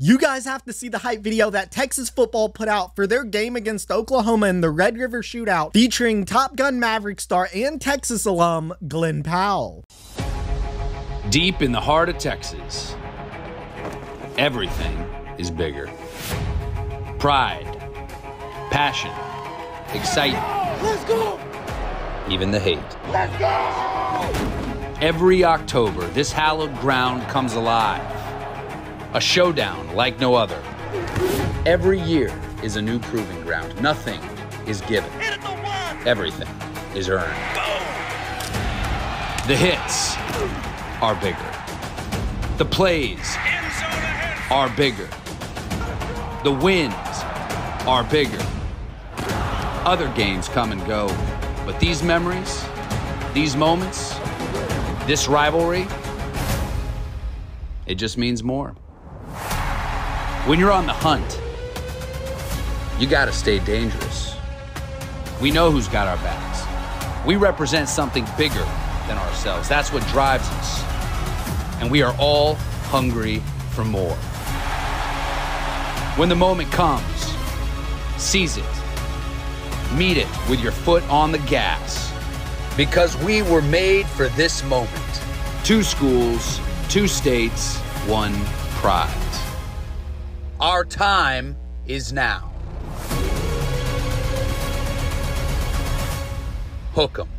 You guys have to see the hype video that Texas football put out for their game against Oklahoma in the Red River Shootout, featuring Top Gun Maverick star and Texas alum Glenn Powell. Deep in the heart of Texas, everything is bigger. Pride, passion, excitement. Let's go! Even the hate. Let's go! Every October, this hallowed ground comes alive. A showdown like no other. Every year is a new proving ground. Nothing is given. Everything is earned. The hits are bigger. The plays are bigger. The wins are bigger. Other games come and go, but these memories, these moments, this rivalry, it just means more. When you're on the hunt, you gotta stay dangerous. We know who's got our backs. We represent something bigger than ourselves. That's what drives us. And we are all hungry for more. When the moment comes, seize it. Meet it with your foot on the gas. Because we were made for this moment. Two schools, two states, one prize. Our time is now. Hookem.